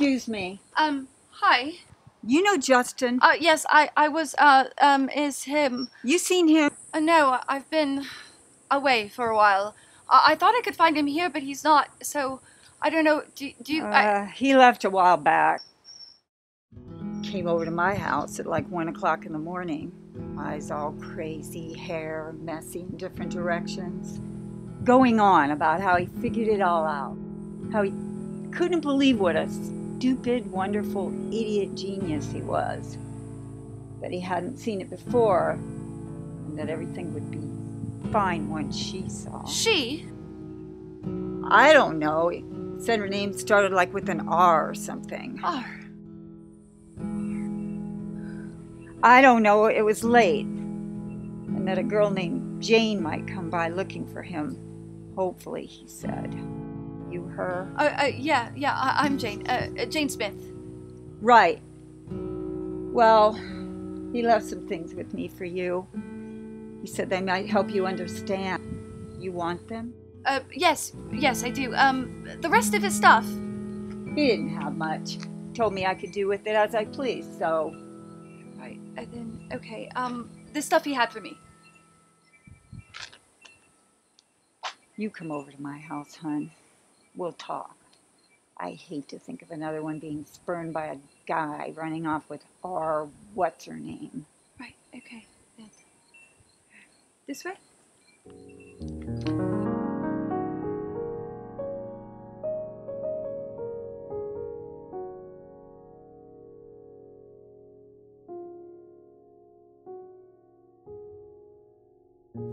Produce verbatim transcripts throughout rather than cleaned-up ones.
Excuse me. Um, hi. You know Justin? Uh, yes, I, I was, uh, um, is him. You seen him? Uh, no, I've been away for a while. I, I thought I could find him here, but he's not, so I don't know. Do, do you... Uh, I... He left a while back. Came over to my house at like one o'clock in the morning. Eyes all crazy, hair messy in different directions. Going on about how he figured it all out. How he couldn't believe what a stupid, wonderful, idiot genius he was. That he hadn't seen it before, and that everything would be fine once she saw. She? I don't know. He said her name started like with an R or something. R. I don't know, it was late. And that a girl named Jane might come by looking for him. Hopefully, he said. You her? Uh, uh, yeah, yeah, I I'm Jane. Uh, uh, Jane Smyth. Right. Well, he left some things with me for you. He said they might help you understand. You want them? Uh, yes, yes, I do. Um, the rest of his stuff? He didn't have much. He told me I could do with it as I pleased, so... Right, and then, okay, um, the stuff he had for me. You come over to my house, hon. We'll talk. I hate to think of another one being spurned by a guy running off with our what's-her-name. Right, okay. Then. This way?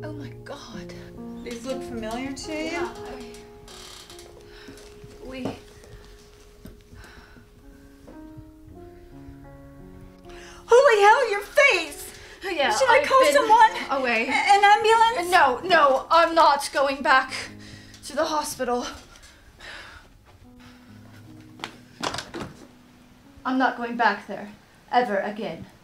Oh my God. These look familiar to you? Yeah. We... Holy hell, your face! Yeah, Should I I've call someone? Away. An ambulance? No, no, I'm not going back to the hospital. I'm not going back there ever again.